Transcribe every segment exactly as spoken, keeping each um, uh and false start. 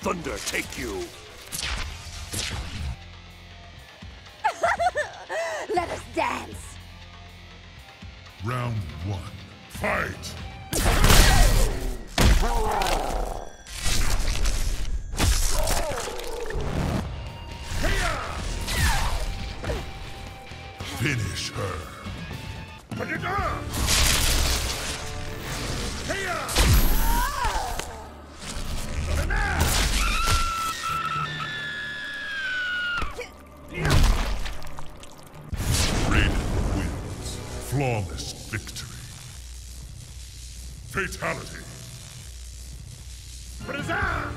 thunder take you! Let us dance! Round one, fight! Finish her. Put it down. Here. Raiden wins. Flawless victory. Fatality. Put it down.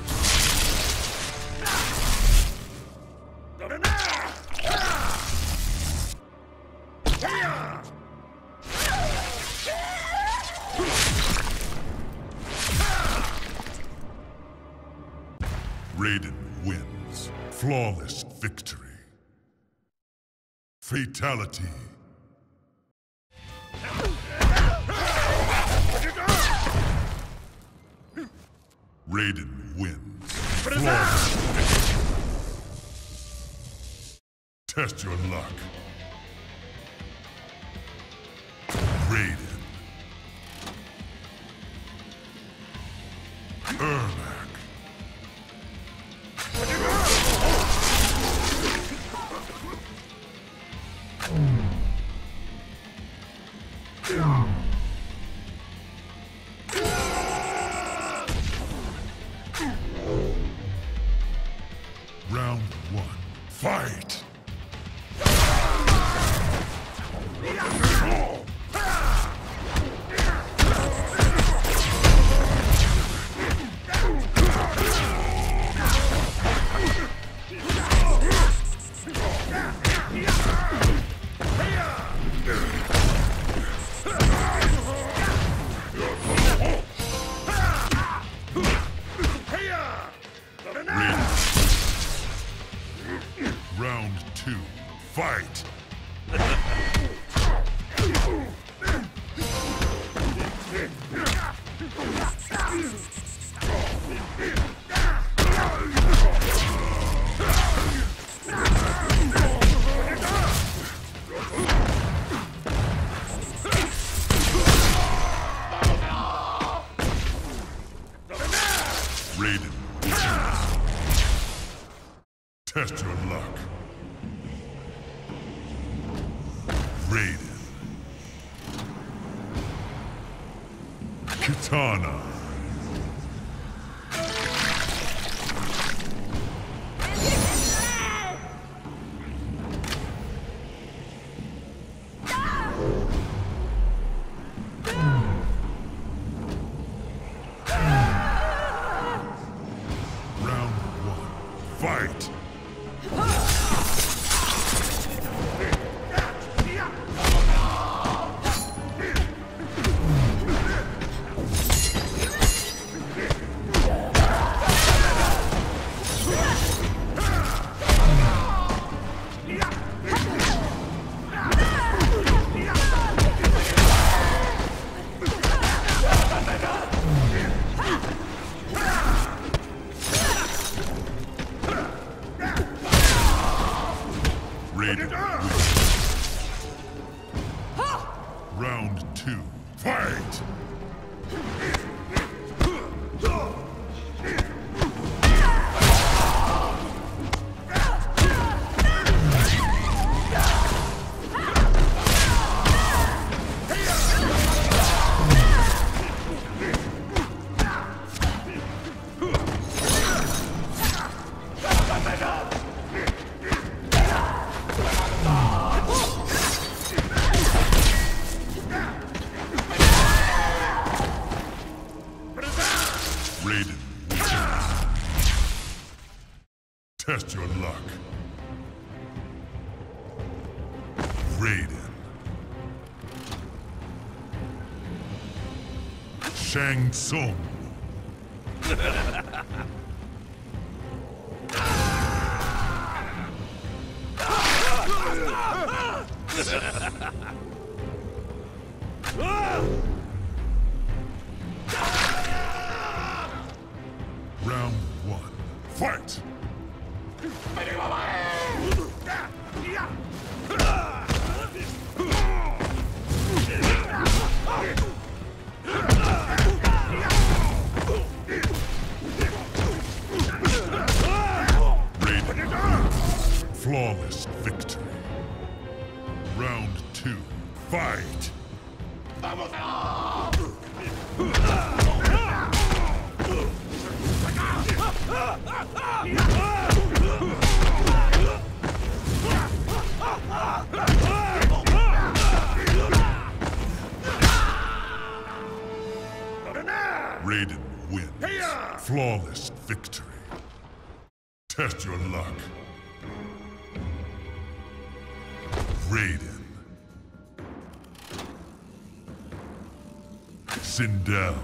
Raiden wins. Flawless victory. Fatality. Raiden wins. Flawless victory. Test your luck. Raiden. Round one, fight! Round two, fight! Raiden. Test your luck. Raiden. Katana. Round one, fight! Round two, fight! Raiden. Test your luck. Raiden. Shang Tsung. Round one. Fight! Raiden. Flawless victory. Round two. Fight! Raiden wins. Flawless victory. Test your luck. Raiden. Sindel.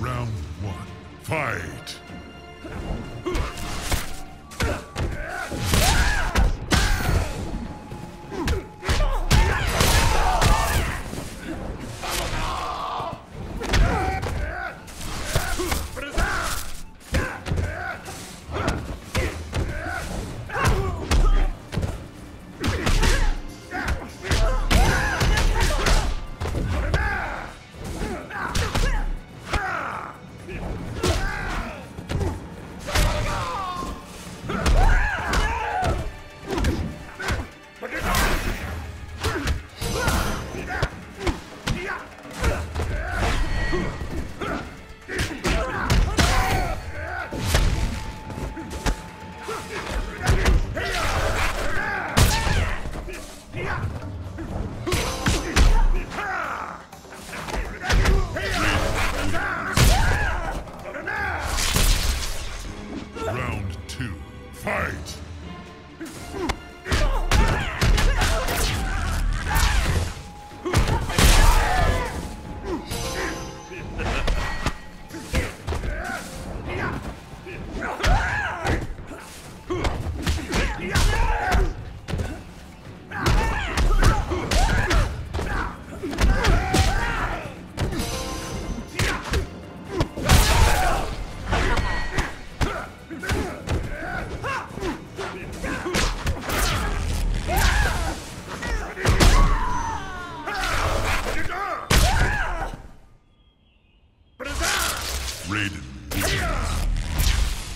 Round one, fight! Raiden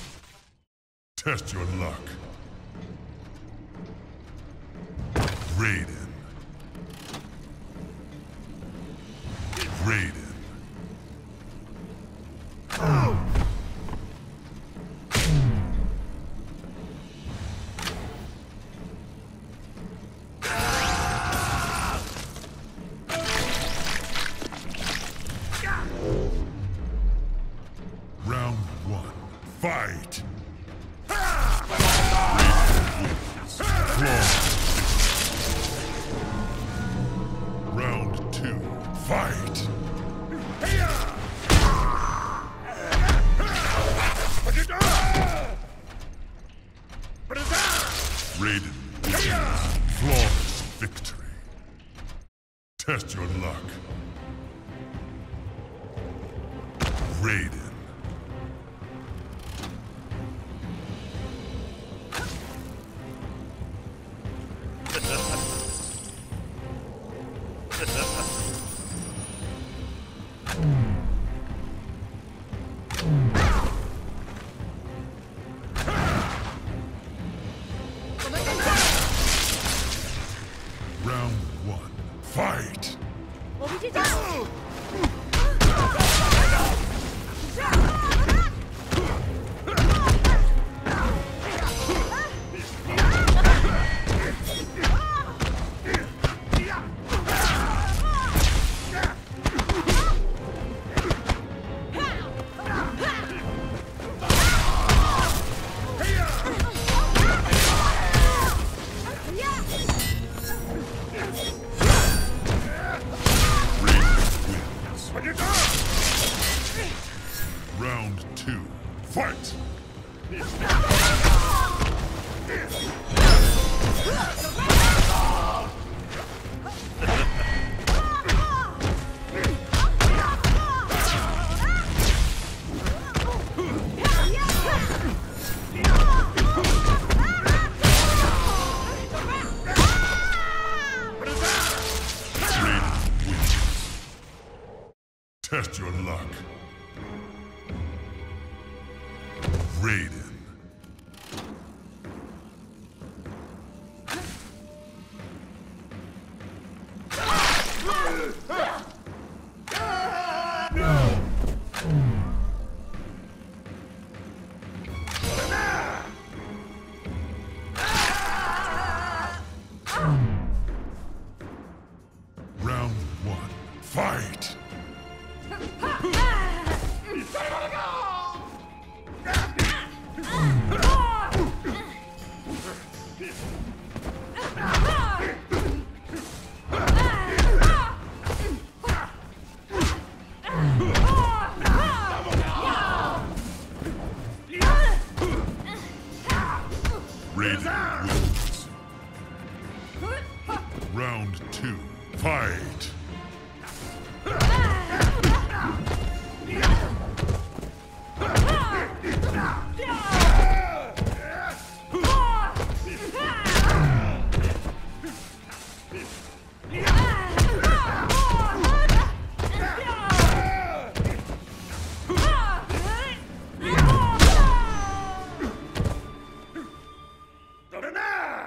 wins. Test your luck. Raiden. Raiden. Fight! Round two, fight! Raiden wins. Flawless victory. Test your luck. Raiden. Round one, fight! What would you do? two, fight! Test your luck. Raiden. Round one, fight! Raiden wins. Round two, fight!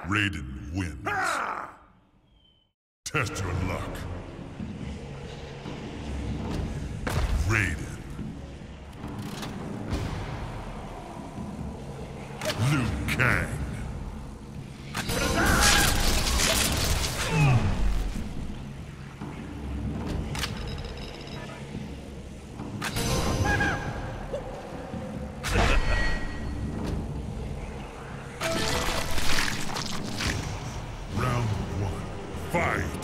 Raiden wins. Ah! Test your luck. Raiden. Liu Kang. Fight!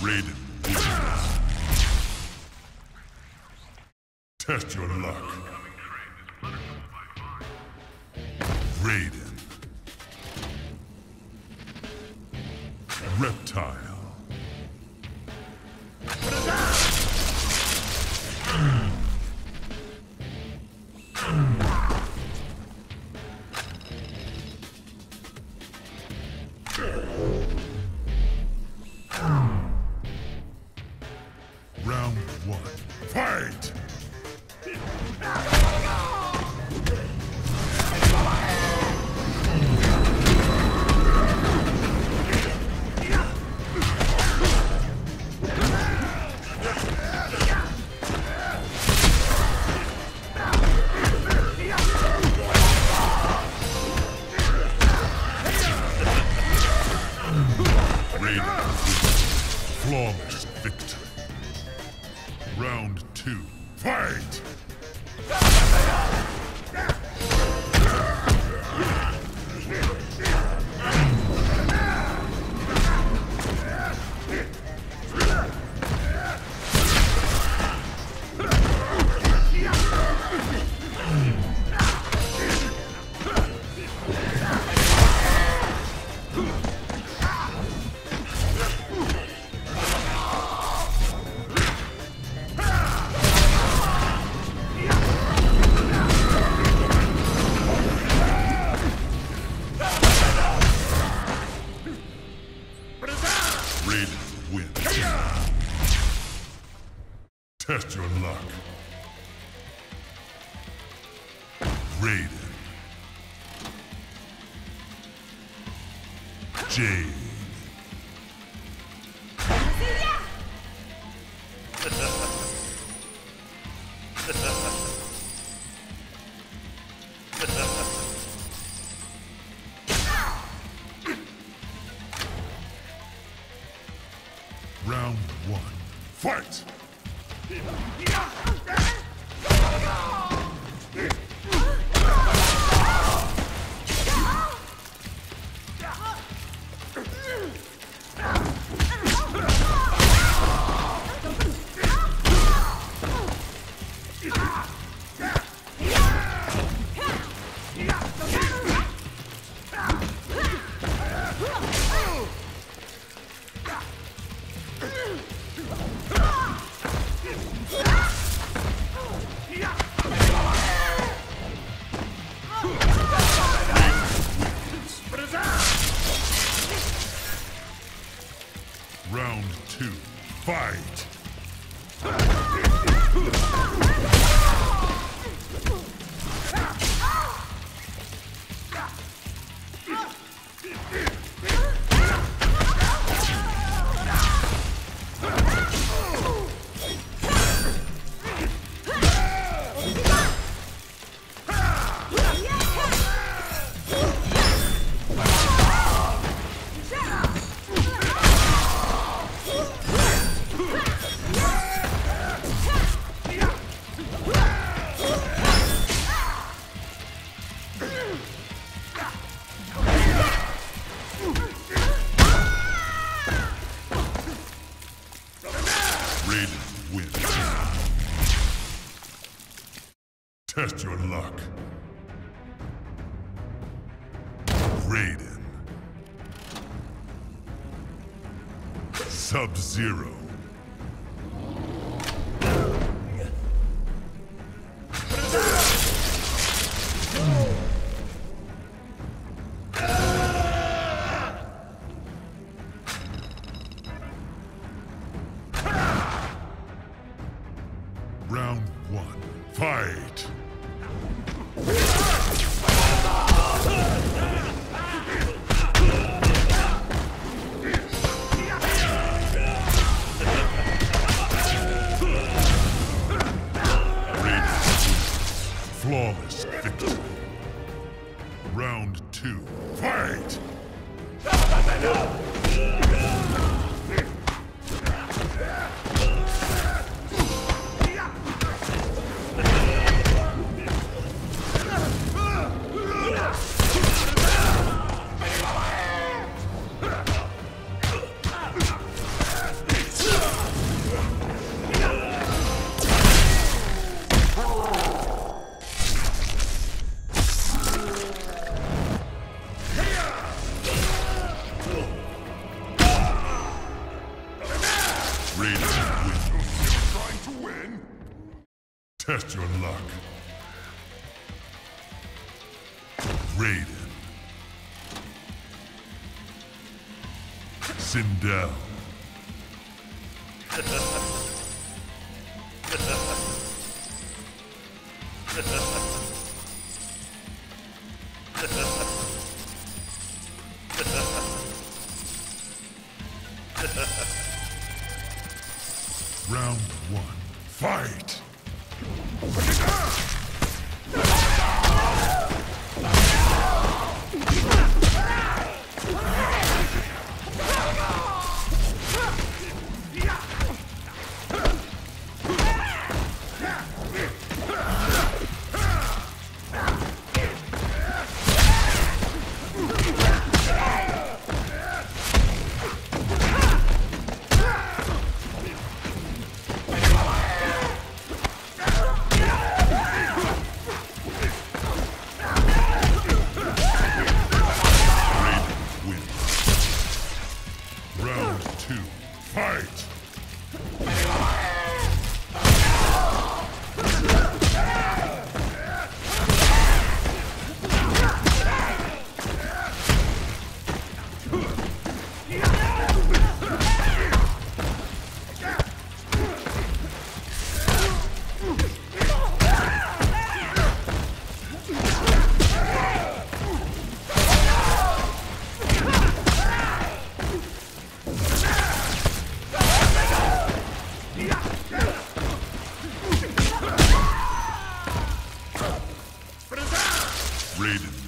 Raiden wins. Test your luck. Raiden. Reptile. Round one, fight! Raiden, flawless victory. Round two, fight! Raiden wins. Test your luck. Raiden. Jade. Round one. Fight! Round two, fight! Raiden wins. Test your luck. Raiden. Sub-Zero. Round one, fight! Flawless victory. Round two, fight! Test your luck. Raiden. Sindel. Round one. Fight! Yeah! Raiden.